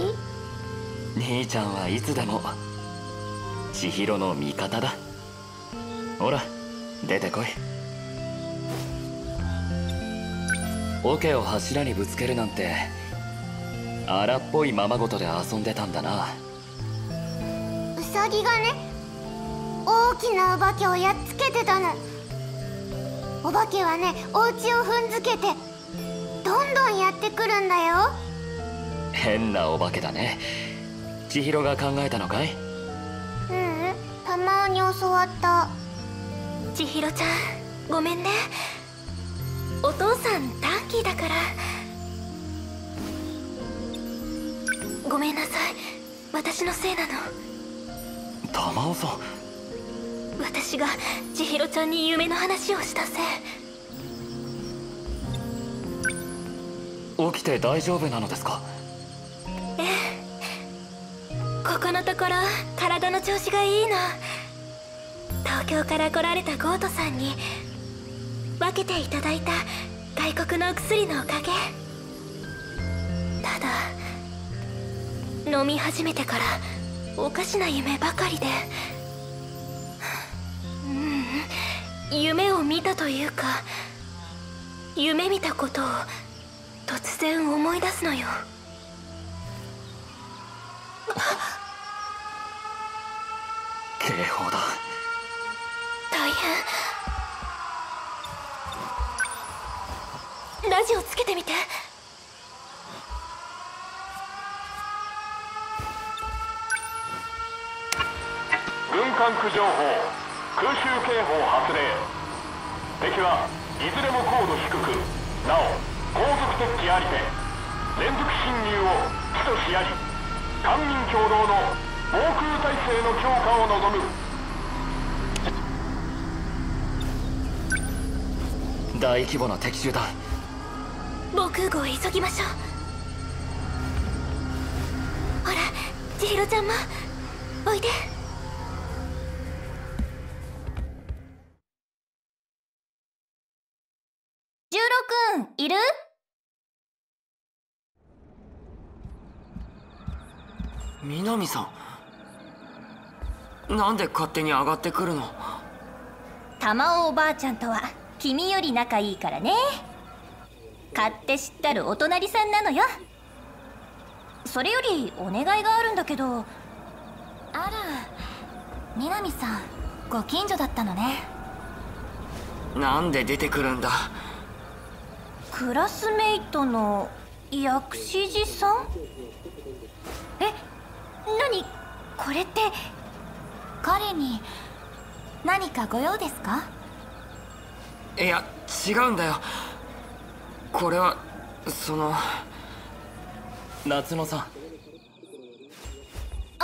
兄ちゃんはいつでも千尋の味方だ。ほら出てこい。桶を柱にぶつけるなんて荒っぽいままごとで遊んでたんだな。ウサギがね、大きなお化けをやっつけてたの。お化けはね、お家を踏んづけてどんどんやってくるんだよ。変なお化けだね。千尋が考えたのかい？ううん、たまに教わった。千尋ちゃん、ごめんね。お父さん短気だから。ごめんなさい、私のせいなの。玉緒さん、私が千尋ちゃんに夢の話をしたせい。起きて大丈夫なのですか？ええ、ここのところ体の調子がいいの。東京から来られたゴートさんに分けていただいた外国のお薬のおかげ。ただ飲み始めてからおかしな夢ばかりで、夢を見たというか、夢見たことを突然思い出すのよ。警報だ。大変。ラジオつけてみて。軍管区情報、空襲警報発令。敵はいずれも高度低く、なお航続敵機ありで、連続侵入を基としあり、官民共同の防空体制の強化を望む。大規模な敵襲だ。防空壕へ急ぎましょう。ほら、千尋ちゃんもおいで。十郎くんいる？南さん、なんで勝手に上がってくるの？玉緒おばあちゃんとは君より仲いいからね。勝手知ったるお隣さんなのよ。それよりお願いがあるんだけど。あら、南さんご近所だったのね。なんで出てくるんだ？クラスメイトの薬師寺さん。え、何これって。彼に何かご用ですか？いや違うんだよ。これはその夏野さん。ああ、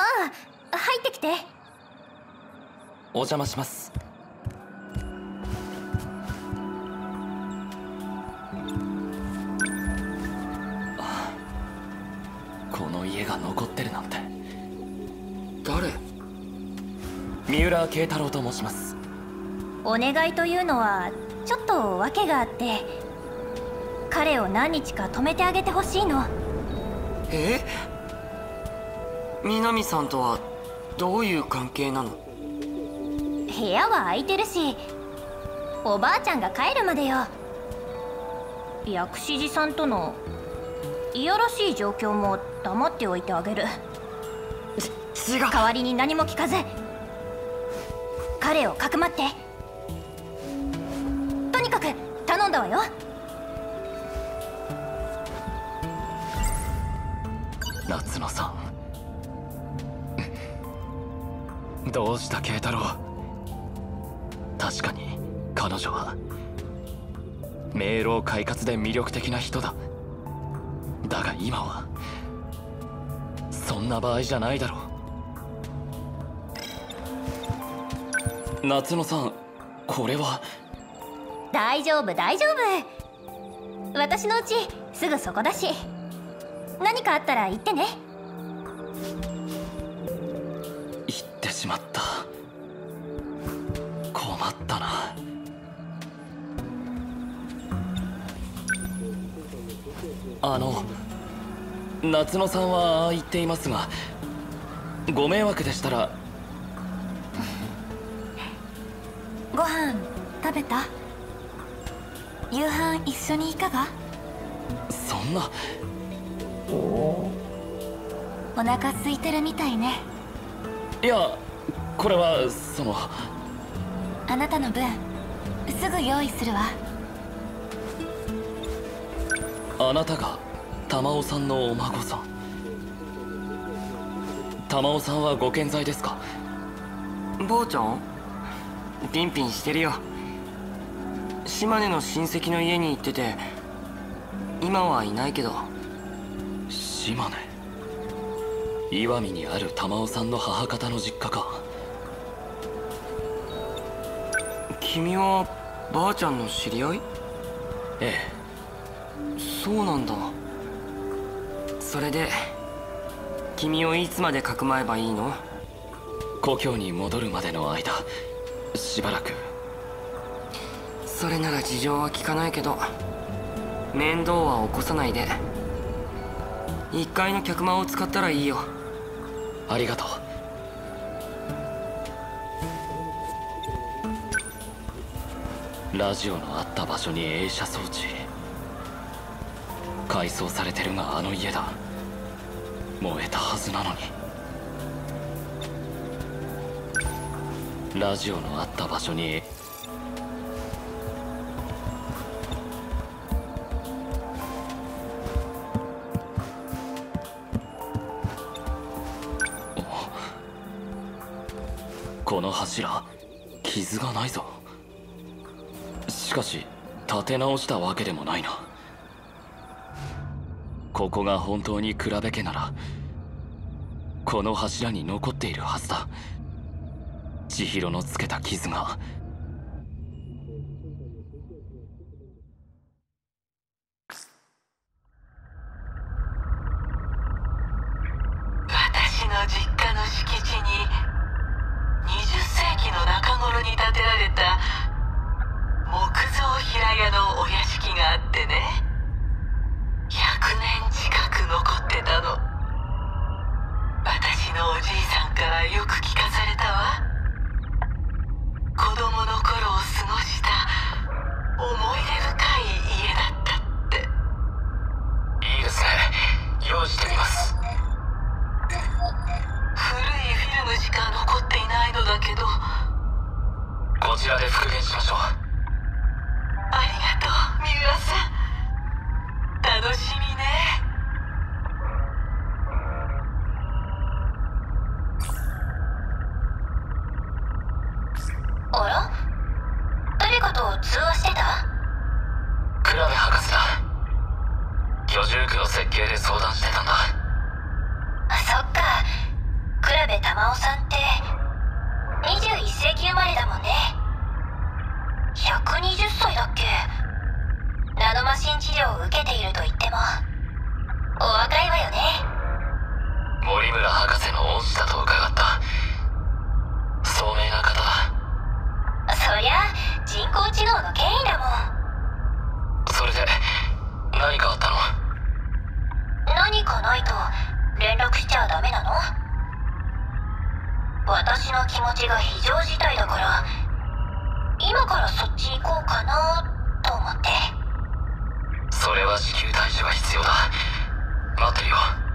入ってきて。お邪魔します。この家が残ってるなんて。誰？三浦慶太郎と申します。お願いというのはちょっと訳があって、彼を何日か泊めてあげてほしいの。え？南さんとはどういう関係なの？部屋は空いてるし、おばあちゃんが帰るまでよ。薬師寺さんとのいやらしい状況も黙っておいてあげる。違う。代わりに何も聞かず彼をかくまって。とにかく頼んだわよ。夏野さん、どうした慶太郎。確かに彼女は明朗快活で魅力的な人だ。だが今はそんな場合じゃないだろう。夏野さん、これは。大丈夫大丈夫、私のうちすぐそこだし、何かあったら言ってね。言ってしまった、困ったな。夏野さんはああ言っていますが、ご迷惑でしたら。ご飯食べた？夕飯一緒にいかが？そんな。お腹空いてるみたいね。いや、これはその、あなたの分すぐ用意するわ。あなたが玉緒さんのお孫さん。玉緒さんはご健在ですか？坊ちゃんピンピンしてるよ。島根の親戚の家に行ってて、今はいないけど。島根、石見にある玉緒さんの母方の実家か。君はばあちゃんの知り合い？ええ。そうなんだ。それで君をいつまでかくまえばいいの？故郷に戻るまでの間、しばらく。それなら事情は聞かないけど、面倒は起こさないで。1階の客間を使ったらいいよ。ありがとう。ラジオのあった場所に映写装置、改装されてるがあの家だ。燃えたはずなのに。ラジオのあった場所にこの柱、傷がないぞ。しかし立て直したわけでもないな。ここが本当に比べ家なら、この柱に残っているはずだ。千尋のつけた傷が。私の実家の敷地に20世紀の中頃に建てられた木造平屋のお屋敷があってね、100年近く残ってたの。私のおじいさんからよく聞かされたわ。子供の頃を過ごした思い出深い家だったって。いいですね、用意してみます。古いフィルムしか残っていないのだけど、こちらで復元しましょう。ありがとう、三浦さん。楽しみね。あら？誰かと通話してた？クラベ博士だ。居住区の設計で相談してたんだ。そっか、クラベ玉緒さんって21世紀生まれだもんね。120歳だっけ？ナノマシン治療を受けていると言ってもお若いわよね。森村博士の恩師だと伺った。聡明な方だ。そりゃ人工知能の権威だもん。それで何かあったの？何かないと連絡しちゃダメなの？私の気持ちが非常事態だから、今からそっち行こうかなと思って。それは至急対処が必要だ。待ってるよ。